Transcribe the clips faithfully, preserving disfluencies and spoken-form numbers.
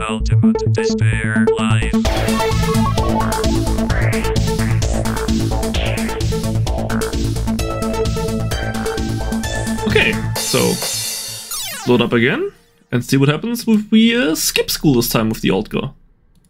Ultimate Despair Live. Okay, so load up again and see what happens if we uh, skip school this time with the alt go.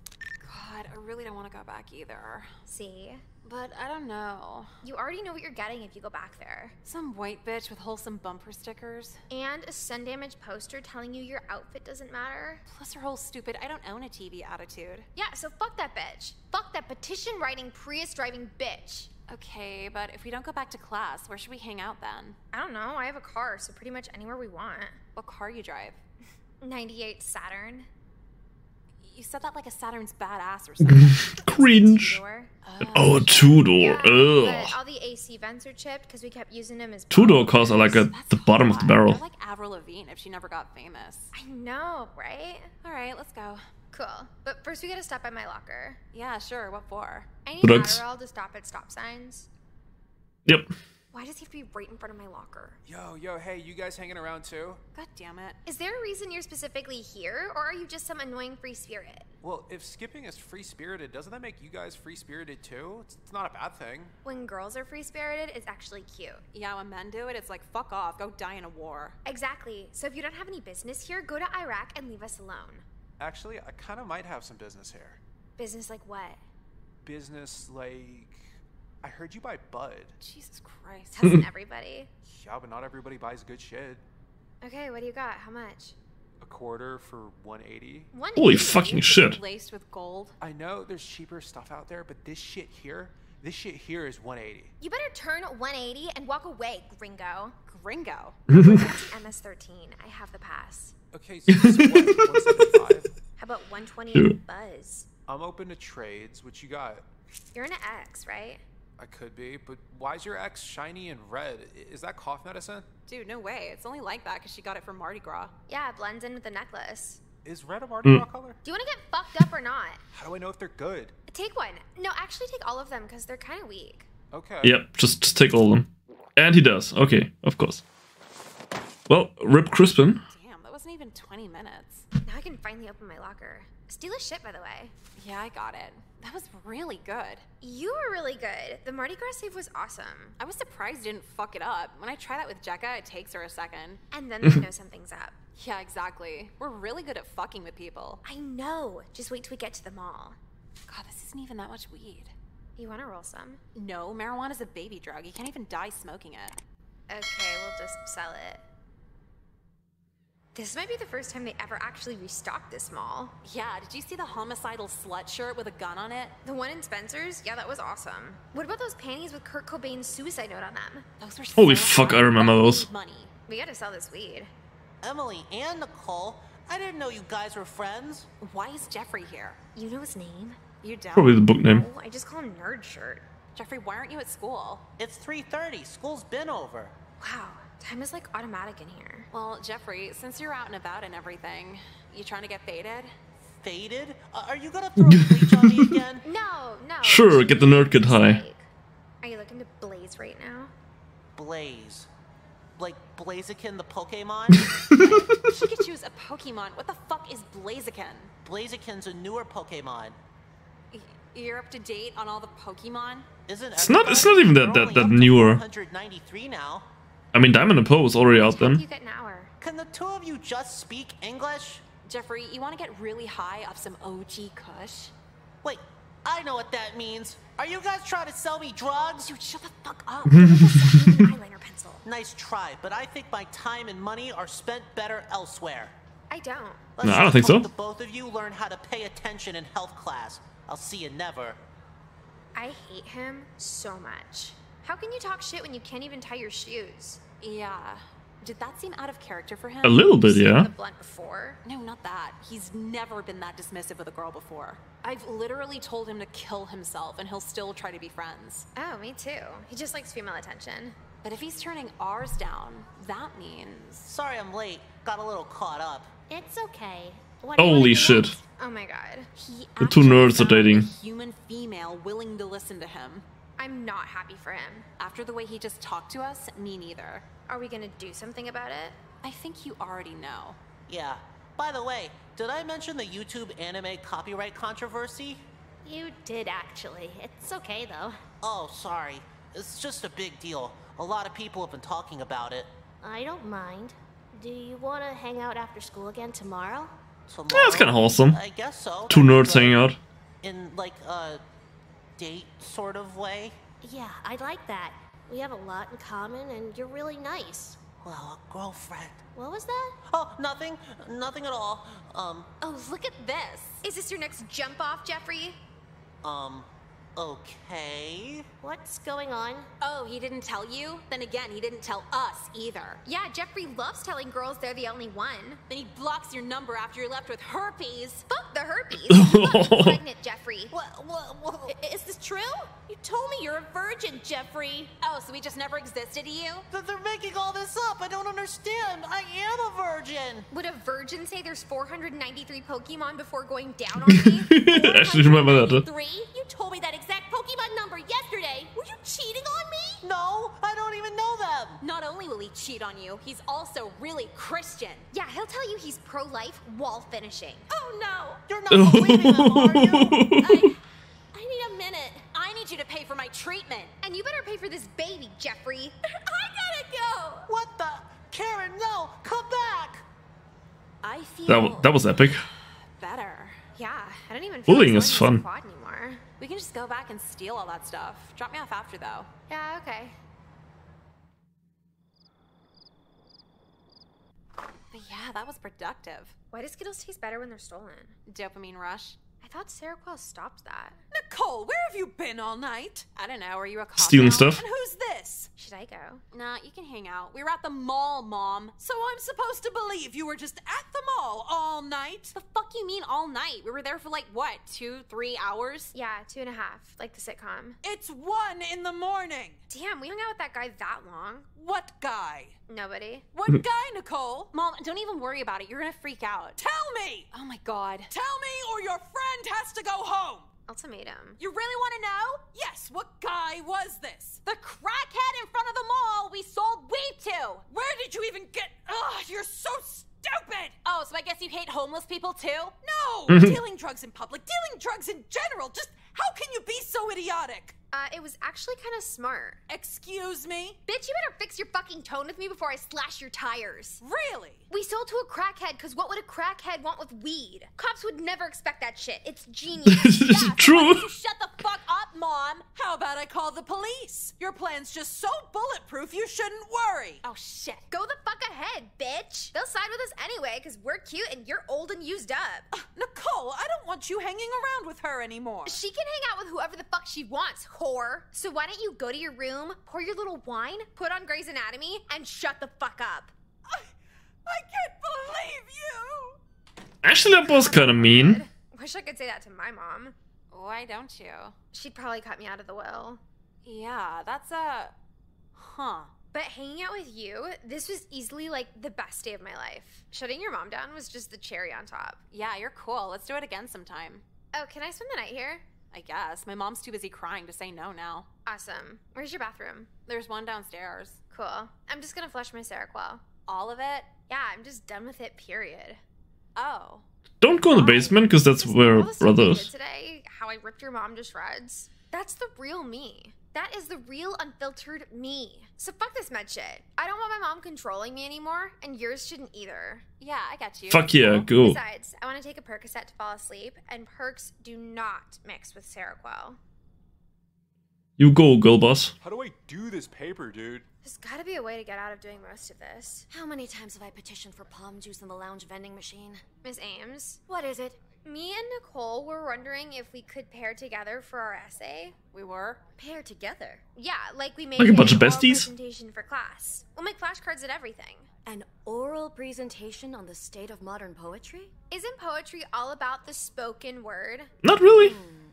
God, I really don't want to go back either. See? But I don't know. You already know what you're getting if you go back there. Some white bitch with wholesome bumper stickers. And a sun damaged poster telling you your outfit doesn't matter. Plus her whole stupid I don't own a T V attitude. Yeah, so fuck that bitch. Fuck that petition writing Prius driving bitch. Okay, but if we don't go back to class, where should we hang out then? I don't know. I have a car, so pretty much anywhere we want. What car you drive? ninety-eight Saturn. You said that like a Saturn's badass or something. Cringe. Oh, two-door. Oh, yeah, all the A C vents are chipped because we kept using them as two-door cars are like at the bottom of the barrel. They're like Avril Lavigne if she never got famous. I know, right? All right, let's go. Cool. But first we gotta stop by my locker. Yeah, sure. What for? I need Adderall to stop at stop signs. Yep. Why does he have to be right in front of my locker? Yo, yo, hey, you guys hanging around too? God damn it. Is there a reason you're specifically here, or are you just some annoying free spirit? Well, if skipping is free-spirited, doesn't that make you guys free-spirited too? It's, it's not a bad thing. When girls are free-spirited, it's actually cute. Yeah, when men do it, it's like, fuck off, go die in a war. Exactly. So if you don't have any business here, go to Iraq and leave us alone. Actually, I kind of might have some business here. Business like what? Business like... I heard you buy Bud. Jesus Christ. Hasn't everybody? Yeah, but not everybody buys good shit. Okay, what do you got? How much? A quarter for one eighty. one eighty? Holy fucking shit. Laced with gold. I know there's cheaper stuff out there, but this shit here, this shit here is one eighty. You better turn one eighty and walk away, gringo. Gringo? M S thirteen. I have the pass. Okay, so this is one seventy-five. How about one twenty and Buzz? I'm open to trades. What you got? You're an ex, right? I could be, but why is your ex shiny and red? Is that cough medicine? Dude, no way. It's only like that because she got it from Mardi Gras. Yeah, it blends in with the necklace. Is red a Mardi mm. Gras color? Do you want to get fucked up or not? How do I know if they're good? Take one. No, actually take all of them because they're kind of weak. Okay. Yep, just, just take all of them. And he does. Okay, of course. Well, rip Crispin. Damn, that wasn't even twenty minutes. Now I can finally open my locker. Steal a shit, by the way. Yeah, I got it. That was really good. You were really good. The Mardi Gras save was awesome. I was surprised you didn't fuck it up. When I try that with Jekka, it takes her a second. And then they know something's up. Yeah, exactly. We're really good at fucking with people. I know. Just wait till we get to the mall. God, this isn't even that much weed. You want to roll some? No, marijuana's a baby drug. You can't even die smoking it. Okay, we'll just sell it. This might be the first time they ever actually restocked this mall. Yeah, did you see the homicidal slut shirt with a gun on it? The one in Spencer's? Yeah, that was awesome. What about those panties with Kurt Cobain's suicide note on them? Those were Holy so fuck, I remember those. Money. We gotta sell this weed. Emily and Nicole, I didn't know you guys were friends. Why is Jeffrey here? You know his name? You don't? Probably the book name. No, I just call him Nerd Shirt. Jeffrey, why aren't you at school? It's three thirty. School's been over. Wow. Time is like automatic in here. Well, Jeffrey, since you're out and about and everything, you trying to get faded? Faded? Uh, are you gonna throw bleach on me again? No, no. Sure, get the nerd kid high. Are you looking to blaze right now? Blaze? Like Blaziken the Pokemon? Pikachu's a Pokemon. What the fuck is Blaziken? Blaziken's a newer Pokemon. Y you're up to date on all the Pokemon? Isn't it's not. It's not even that that that newer. one hundred ninety-three now. I mean, Diamond and Pearl was already out then. You get an hour. Can the two of you just speak English? Jeffrey, you want to get really high off some O G Kush? Wait, I know what that means. Are you guys trying to sell me drugs? Dude, shut the fuck up. Eyeliner pencil. Nice try, but I think my time and money are spent better elsewhere. I don't. Let's no, I don't think so. The both of you learn how to pay attention in health class. I'll see you never. I hate him so much. How can you talk shit when you can't even tie your shoes? Yeah. Did that seem out of character for him? A little bit, yeah. The blunt before? No, not that. He's never been that dismissive with a girl before. I've literally told him to kill himself, and he'll still try to be friends. Oh, me too. He just likes female attention. But if he's turning ours down, that means... Sorry I'm late. Got a little caught up. It's okay. What Holy shit. Next? Oh my god. He the two nerds are dating. A human female willing to listen to him. I'm not happy for him. After the way he just talked to us, me neither. Are we gonna do something about it? I think you already know. Yeah. By the way, did I mention the YouTube anime copyright controversy? You did, actually. It's okay, though. Oh, sorry. It's just a big deal. A lot of people have been talking about it. I don't mind. Do you want to hang out after school again tomorrow? Tomorrow? Yeah, that's kind of wholesome. I guess so. Two nerds hanging out. In, like, a date sort of way? Yeah, I like that. We have a lot in common, and you're really nice. Well, a girlfriend. What was that? Oh, nothing. Nothing at all. Um. Oh, look at this. Is this your next jump off, Jeffrey? Um, okay. What's going on? Oh, he didn't tell you? Then again, he didn't tell us either. Yeah, Jeffrey loves telling girls they're the only one. Then he blocks your number after you're left with herpes. Fuck the herpes. I'm pregnant, Jeffrey. What, what, what? Is this true? You told me you're a virgin, Jeffrey. Oh, so we just never existed to you? But they're making all this up. I don't understand. I am a virgin. Would a virgin say there's four hundred ninety-three Pokemon before going down on me? Actually, remember that. Three? You told me that exact Pokemon number yesterday. Were you cheating on me? No, I don't even know them. Not only will he cheat on you, he's also really Christian. Yeah, he'll tell you he's pro-life while finishing. Oh no, you're not believing them, are you? I, I need a minute. I need you to pay for my treatment, and you better pay for this baby, Jeffrey. I gotta go. What the? Karen, no, come back. I feel that, that was epic. Better. Yeah, I don't even feel bullying is fun. We can just go back and steal all that stuff. Drop me off after, though. Yeah, okay. But yeah, that was productive. Why do Skittles taste better when they're stolen? Dopamine rush. I thought Seroquel stopped that. Nicole, where have you been all night? I don't know, are you a cop stealing now? Stuff? And who's this? Should I go? Nah, you can hang out. We were at the mall, Mom. So I'm supposed to believe you were just at the mall all night? The fuck you mean all night? We were there for like, what, two, three hours? Yeah, two and a half, like the sitcom. It's one in the morning. Damn, we hung out with that guy that long. What guy? Nobody. What guy, Nicole? Mom, don't even worry about it. You're gonna freak out. Tell me! Oh my God. Tell me or your friend has to go home. Ultimatum. You really want to know? Yes, what guy was this? The crackhead in front of the mall we sold weed to. Where did you even get... Ugh, you're so stupid! Oh, so I guess you hate homeless people too? No! Mm-hmm. Dealing drugs in public, dealing drugs in general. Just how can you be so idiotic? Uh, it was actually kind of smart. Excuse me? Bitch, you better fix your fucking tone with me before I slash your tires. Really? We sold to a crackhead because what would a crackhead want with weed? Cops would never expect that shit. It's genius. This is yeah, true. So shut the fuck up, Mom. How about I call the police? Your plan's just so bulletproof you shouldn't worry. Oh, shit. Go the fuck ahead, bitch. They'll side with us anyway because we're cute and you're old and used up. Uh, Nicole, I don't want you hanging around with her anymore. She can hang out with whoever the fuck she wants. So why don't you go to your room, pour your little wine, put on Grey's Anatomy, and shut the fuck up. I, I can't believe you. Actually, that was kind of mean. Wish I could say that to my mom. Why don't you? She'd probably cut me out of the will. Yeah, that's a... Huh. But hanging out with you, this was easily like the best day of my life. Shutting your mom down was just the cherry on top. Yeah, you're cool. Let's do it again sometime. Oh, can I spend the night here? I guess. My mom's too busy crying to say no now. Awesome. Where's your bathroom? There's one downstairs. Cool. I'm just gonna flush my Seroquel. All of it? Yeah, I'm just done with it, period. Oh. Don't go in the basement, because that's where brother is. Today, how I ripped your mom to shreds. That's the real me. That is the real unfiltered me. So fuck this med shit. I don't want my mom controlling me anymore, and yours shouldn't either. Yeah, I got you. Fuck yeah, go. Besides, I want to take a Percocet to fall asleep, and perks do not mix with Seroquel. You go, girl boss. How do I do this paper, dude? There's gotta be a way to get out of doing most of this. How many times have I petitioned for palm juice in the lounge vending machine? Miss Ames? What is it? Me and Nicole were wondering if we could pair together for our essay. We were? Pair together? Yeah, like we made like a bunch of besties. Presentation for class. We'll make flashcards at everything. An oral presentation on the state of modern poetry? Isn't poetry all about the spoken word? Not really. Hmm.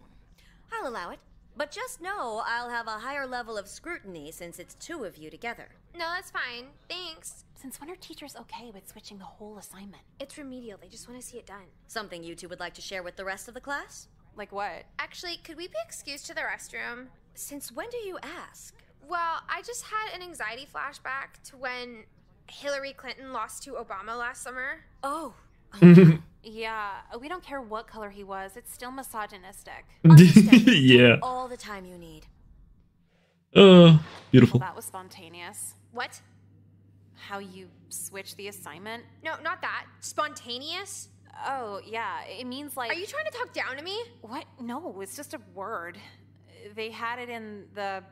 I'll allow it. But just know I'll have a higher level of scrutiny since it's two of you together. No, that's fine. Thanks. Since when are teachers okay with switching the whole assignment? It's remedial. They just want to see it done. Something you two would like to share with the rest of the class? Like what? Actually, could we be excused to the restroom? Since when do you ask? Well, I just had an anxiety flashback to when Hillary Clinton lost to Obama last summer. Oh. Yeah, we don't care what color he was. It's still misogynistic. Yeah. All the time you need. Uh, beautiful. Well, that was spontaneous. What? How you switch the assignment? No, not that. Spontaneous? Oh, yeah. It means like... Are you trying to talk down to me? What? No, it's just a word. They had it in the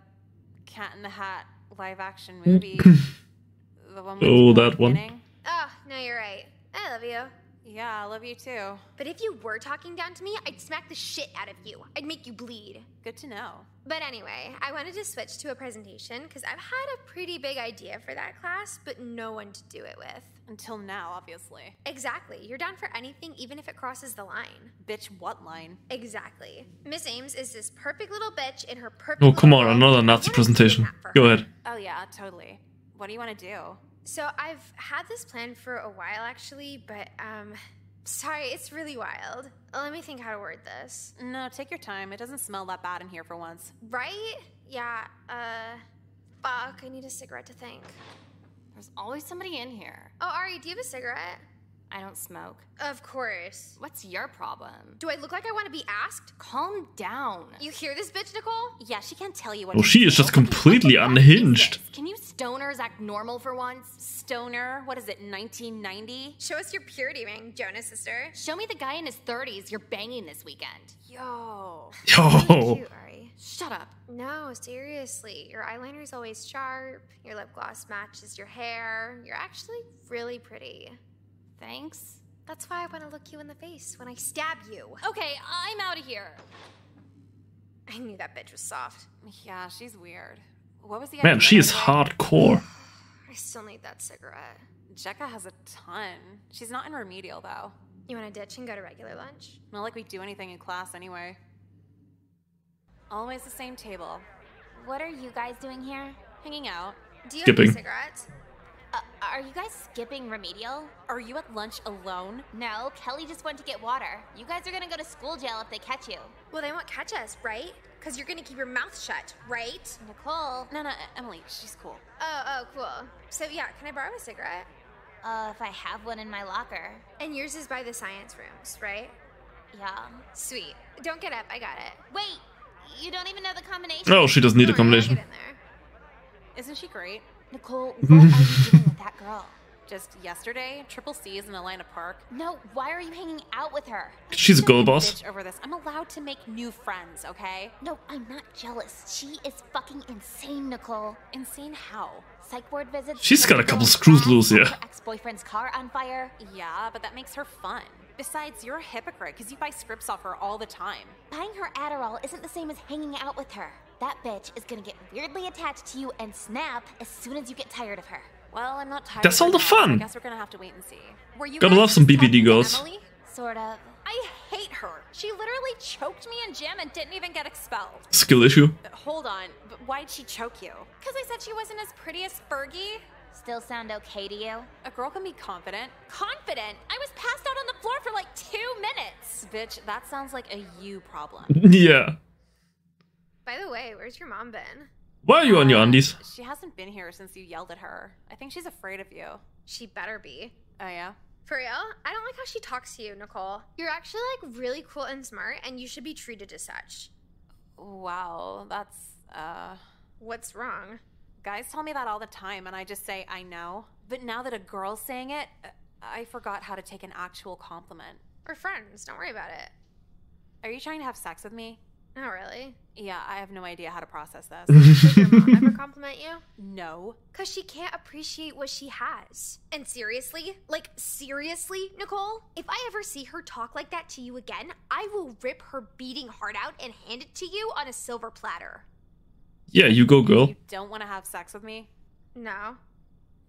Cat in the Hat live action movie. The one with oh, that one. Beginning. Oh, no, you're right. I love you. Yeah, I love you too. But if you were talking down to me, I'd smack the shit out of you. I'd make you bleed. Good to know. But anyway, I wanted to switch to a presentation because I've had a pretty big idea for that class, but no one to do it with. Until now, obviously. Exactly. You're down for anything, even if it crosses the line. Bitch, what line? Exactly. Miss Ames is this perfect little bitch in her perfect... Oh, come on, another Nazi presentation. Go ahead. Oh, yeah, totally. What do you want to do? So I've had this plan for a while, actually, but, um, sorry, it's really wild. Let me think how to word this. No, take your time. It doesn't smell that bad in here for once. Right? Yeah, uh, fuck, I need a cigarette to think. There's always somebody in here. Oh, Ari, do you have a cigarette? I don't smoke. Of course. What's your problem? Do I look like I want to be asked? Calm down. You hear this bitch, Nicole? Yeah, she can't tell you what. Well, she is just completely unhinged. Can you stoners act normal for once? Stoner? What is it, nineteen ninety? Show us your purity ring, Jonas sister. Show me the guy in his thirties you're banging this weekend. Yo. Yo. Shut up. No, seriously. Your eyeliner's always sharp. Your lip gloss matches your hair. You're actually really pretty. Thanks. That's why I want to look you in the face when I stab you. Okay, I'm out of here. I knew that bitch was soft. Yeah, she's weird. What was the man? She is hardcore. I still need that cigarette. Jekka has a ton. She's not in remedial though. You want to ditch and go to regular lunch? Not like we do anything in class anyway. Always the same table. What are you guys doing here? Hanging out. Do you have any cigarettes? Uh, are you guys skipping remedial? Are you at lunch alone? No, Kelly just went to get water. You guys are gonna go to school jail if they catch you. Well, they won't catch us, right? Because you're gonna keep your mouth shut, right? Nicole. No, no, Emily, she's cool. Oh, oh, cool. So yeah, can I borrow a cigarette? Uh, if I have one in my locker. And yours is by the science rooms, right? Yeah. Sweet. Don't get up, I got it. Wait, you don't even know the combination. No, she doesn't need a combination. Get in there. Isn't she great? Nicole, what are you doing with that girl? Just yesterday, Triple C is in Atlanta Park. No, why are you hanging out with her? She's a gold boss. Over this. I'm allowed to make new friends, okay? No, I'm not jealous. She is fucking insane, Nicole. Insane how? Psych ward visits. She's got a couple screws loose, yeah. Her ex-boyfriend's car on fire. Yeah, but that makes her fun. Besides, you're a hypocrite because you buy scripts off her all the time. Buying her Adderall isn't the same as hanging out with her. That bitch is gonna get weirdly attached to you and snap as soon as you get tired of her. Well, I'm not tired. That's all the fun. I guess we're gonna have to wait and see. Were you gotta love some B B D girls. Sort of. I hate her. She literally choked me in gym and didn't even get expelled. Skill issue. But hold on. But why'd she choke you? Because I said she wasn't as pretty as Fergie. Still sound okay to you? A girl can be confident. Confident? I was passed out on the floor for like two minutes. Bitch, that sounds like a you problem. Yeah. By the way, where's your mom been? Why are you on your undies? She hasn't been here since you yelled at her. I think she's afraid of you. She better be. Oh, yeah? For real? I don't like how she talks to you, Nicole. You're actually, like, really cool and smart, and you should be treated as such. Wow, that's, uh... What's wrong? Guys tell me that all the time, and I just say, I know. But now that a girl's saying it, I forgot how to take an actual compliment. We're friends. Don't worry about it. Are you trying to have sex with me? Not really. Yeah, I have no idea how to process this. Did your mom ever compliment you? No. Because she can't appreciate what she has. And seriously, like seriously, Nicole, if I ever see her talk like that to you again, I will rip her beating heart out and hand it to you on a silver platter. Yeah, you go, girl. You don't want to have sex with me? No.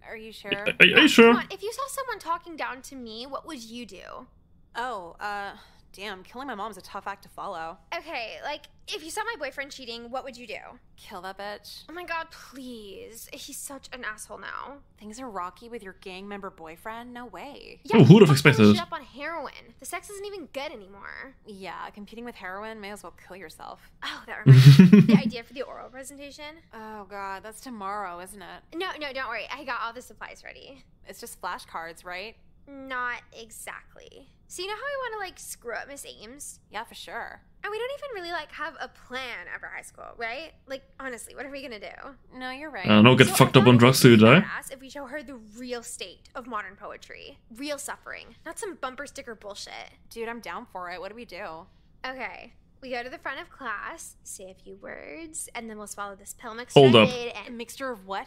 Are you sure? Are, are you sure? Come on, if you saw someone talking down to me, what would you do? Oh, uh... damn, killing my mom's a tough act to follow. Okay, like, If you saw my boyfriend cheating, what would you do? Kill that bitch. Oh my god, please. He's such an asshole now. Things are rocky with your gang member boyfriend? No way. Yeah, oh, who would have expected this? Up on heroin. The sex isn't even good anymore. Yeah, competing with heroin, may as well kill yourself. Oh, that reminds me. The idea for the oral presentation? Oh god, that's tomorrow, isn't it? No, no, don't worry. I got all the supplies ready. It's just flashcards, right? Not exactly. So you know how we want to like screw up Miss Ames? Yeah, for sure. And we don't even really like have a plan after high school, right? Like honestly, what are we gonna do? No, you're right. I don't know, get so fucked up on drugs to die. If we show her the real state of modern poetry, real suffering, not some bumper sticker bullshit. Dude, I'm down for it. What do we do? Okay, we go to the front of class, say a few words, and then we'll swallow this pill mixture. Hold up. A mixture of what?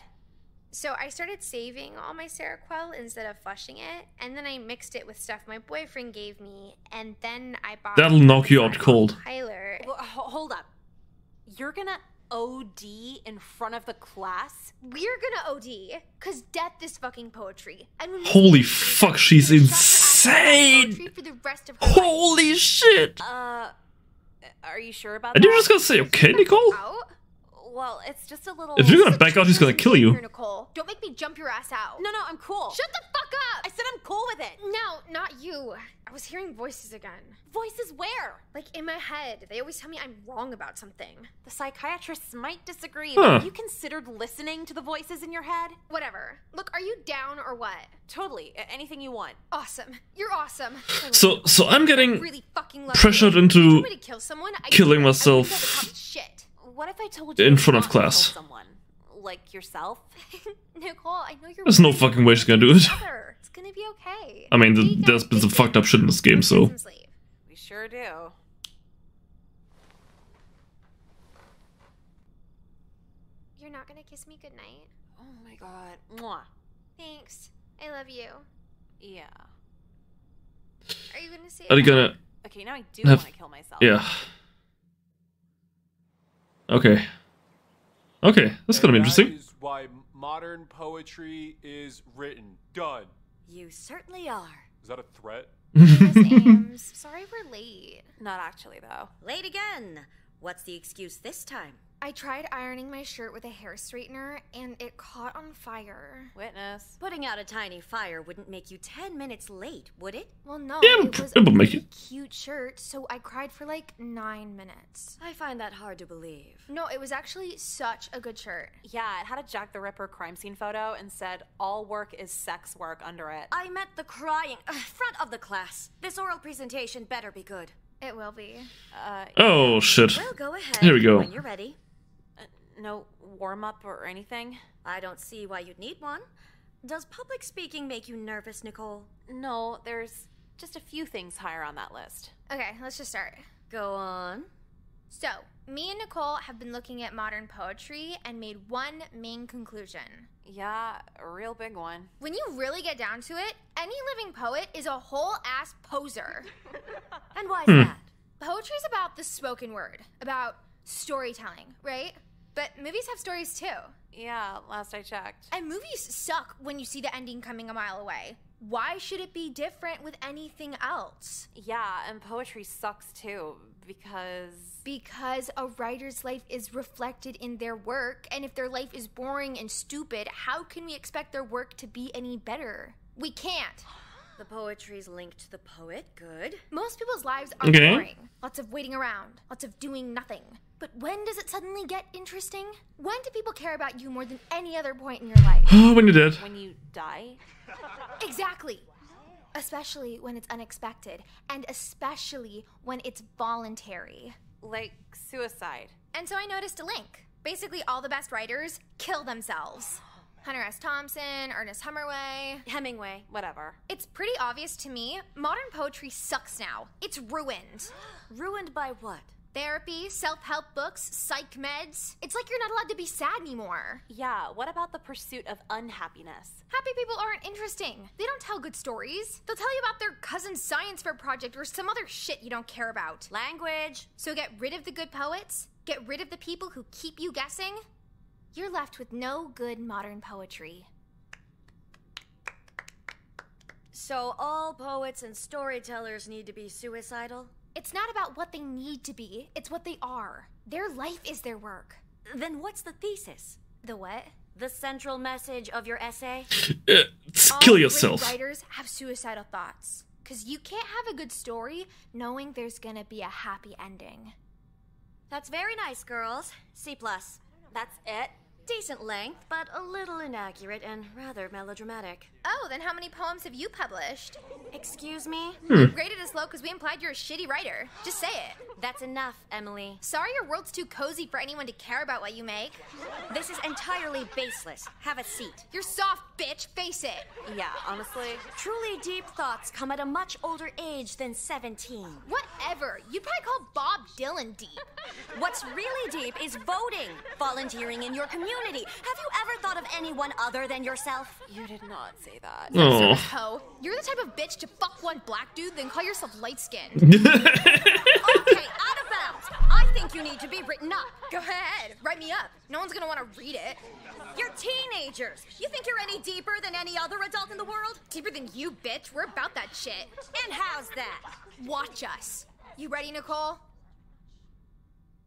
So I started saving all my Seroquel instead of flushing it, and then I mixed it with stuff my boyfriend gave me, and then I bought... That'll knock you out cold. Tyler. Well, hold up. You're gonna O D in front of the class? We're gonna O D, because death is fucking poetry. And holy fuck, she's insane! For the rest of her holy life. Shit! Uh, are you sure about that? Are you just gonna say, okay, Nicole? Out? Well, it's just a little... If you're gonna back out, he's gonna kill you. Nicole, don't make me jump your ass out. No, no, I'm cool. Shut the fuck up! I said I'm cool with it. No, not you. I was hearing voices again. Voices where? Like in my head. They always tell me I'm wrong about something. The psychiatrists might disagree, huh. But have you considered listening to the voices in your head? Whatever. Look, are you down or what? Totally. Anything you want. Awesome. You're awesome. So, so I'm getting really fucking pressured into kill someone? killing myself. Shit. What if I told you in front of class? Someone like yourself, Nicole. I know you're. There's no fucking way she's gonna do it. It's gonna be okay. I mean, the, there's been some fucked up shit in this game, so. We sure do. You're not gonna kiss me goodnight? Oh my god. Mwah. Thanks. I love you. Yeah. Are you gonna say? Are you gonna? Okay, now I do have... want to kill myself. Yeah. Okay. Okay, that's gonna be interesting. That is why modern poetry is written. Done. You certainly are. Is that a threat? Miss Ames, sorry we're late. Not actually, though. Late again. What's the excuse this time? I tried ironing my shirt with a hair straightener, and it caught on fire. Witness. Putting out a tiny fire wouldn't make you ten minutes late, would it? Well, no. Yeah, it was a really cute shirt, so I cried for like nine minutes. I find that hard to believe. No, it was actually such a good shirt. Yeah, it had a Jack the Ripper crime scene photo and said, all work is sex work under it. I met the crying uh, front of the class. This oral presentation better be good. It will be. Uh, oh, shit. Well, go ahead. Here we go. When you're ready. No warm-up or anything? I don't see why you'd need one. Does public speaking make you nervous, Nicole? No, there's just a few things higher on that list. Okay, let's just start. Go on. So, me and Nicole have been looking at modern poetry and made one main conclusion. Yeah, a real big one. When you really get down to it, any living poet is a whole-ass poser. And why is hmm. that? Poetry's about the spoken word, about storytelling, right? But movies have stories too. Yeah, last I checked. And movies suck when you see the ending coming a mile away. Why should it be different with anything else? Yeah, and poetry sucks too, because... Because a writer's life is reflected in their work, and if their life is boring and stupid, how can we expect their work to be any better? We can't. The poetry's linked to the poet, good. Most people's lives are okay. boring. Lots of waiting around, lots of doing nothing. But when does it suddenly get interesting? When do people care about you more than any other point in your life? Oh, when you're dead. When you die? Exactly. Especially when it's unexpected, and especially when it's voluntary. Like suicide. And so I noticed a link. Basically all the best writers kill themselves. Hunter S. Thompson, Ernest Hemingway, Hemingway, whatever. It's pretty obvious to me, modern poetry sucks now. It's ruined. Ruined by what? Therapy, self-help books, psych meds. It's like you're not allowed to be sad anymore. Yeah, what about the pursuit of unhappiness? Happy people aren't interesting. They don't tell good stories. They'll tell you about their cousin's science fair project or some other shit you don't care about. Language. So get rid of the good poets. Get rid of the people who keep you guessing. You're left with no good modern poetry. So all poets and storytellers need to be suicidal? It's not about what they need to be, it's what they are. Their life is their work. Then what's the thesis? The what? The central message of your essay? Kill yourself. All great writers have suicidal thoughts. Because you can't have a good story knowing there's gonna be a happy ending. That's very nice, girls. C plus. That's it. Decent length, but a little inaccurate and rather melodramatic. Oh, then how many poems have you published? Excuse me? Hmm. You rated us low because we implied you're a shitty writer. Just say it. That's enough, Emily. Sorry your world's too cozy for anyone to care about what you make. This is entirely baseless. Have a seat. You're soft, bitch. Face it. Yeah, honestly. Truly deep thoughts come at a much older age than seventeen. Whatever. You'd probably call Bob Dylan deep. What's really deep is voting. Volunteering in your community. Have you ever thought of anyone other than yourself? You did not say that. Oh. So, you're the type of bitch to fuck one black dude, then call yourself light-skinned. Okay, out of bounds. I think you need to be written up. Go ahead, write me up. No one's gonna want to read it. You're teenagers. You think you're any deeper than any other adult in the world? Deeper than you, bitch. We're about that shit. And how's that? Watch us. You ready, Nicole?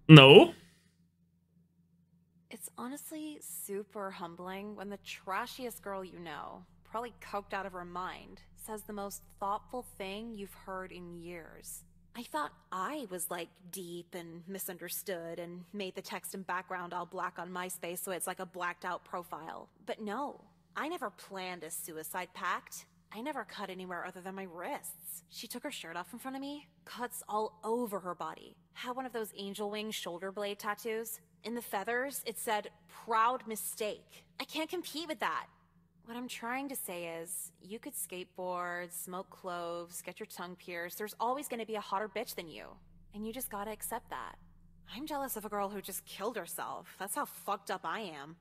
No. It's honestly super humbling when the trashiest girl you know, probably coked out of her mind, says the most thoughtful thing you've heard in years. I thought I was like deep and misunderstood and made the text and background all black on MySpace so it's like a blacked out profile. But no, I never planned a suicide pact. I never cut anywhere other than my wrists. She took her shirt off in front of me, cuts all over her body, had one of those angel wing shoulder blade tattoos. In the feathers, it said, proud mistake. I can't compete with that. What I'm trying to say is, you could skateboard, smoke cloves, get your tongue pierced. There's always going to be a hotter bitch than you. And you just gotta accept that. I'm jealous of a girl who just killed herself. That's how fucked up I am.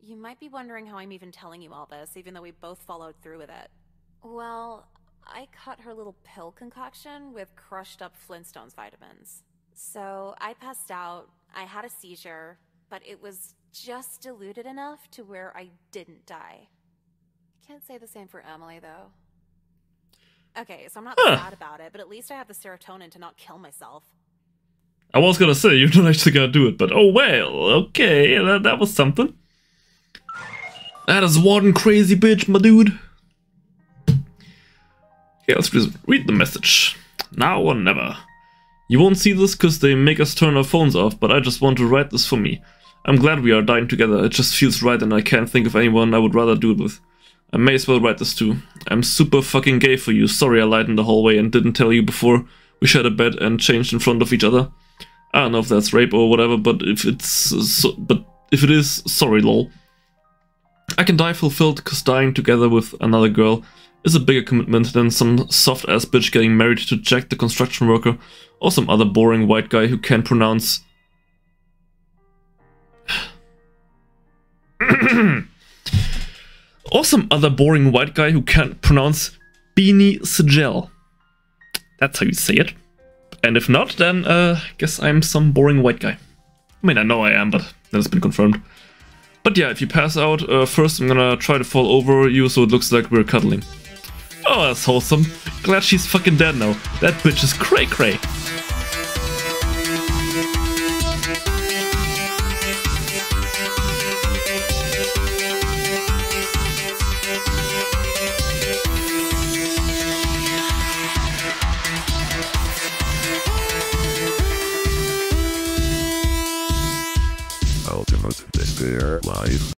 You might be wondering how I'm even telling you all this, even though we both followed through with it. Well, I cut her little pill concoction with crushed up Flintstones vitamins. So I passed out. I had a seizure, but it was just diluted enough to where I didn't die. Can't say the same for Emily, though. Okay, so I'm not huh. sad about it, but at least I have the serotonin to not kill myself. I was gonna say, you're not actually gonna do it, but oh well, okay, that, that was something. That is one crazy bitch, my dude. Here, let's read the message. Now or never. You won't see this because they make us turn our phones off, but I just want to write this for me. I'm glad we are dying together, it just feels right and I can't think of anyone I would rather do it with. I may as well write this too. I'm super fucking gay for you, sorry I lied in the hallway and didn't tell you before we shared a bed and changed in front of each other. I don't know if that's rape or whatever, but if it's... Uh, so, but if it is, sorry lol. I can die fulfilled because dying together with another girl is a bigger commitment than some soft-ass bitch getting married to Jack the construction worker or some other boring white guy who can't pronounce... or some other boring white guy who can't pronounce Beanie Sigel. That's how you say it. And if not, then uh, guess I'm some boring white guy. I mean, I know I am, but that has been confirmed. But yeah, if you pass out, uh, first I'm gonna try to fall over you so it looks like we're cuddling. Oh, that's wholesome. Glad she's fucking dead now. That bitch is cray cray. Ultimate Despair Live.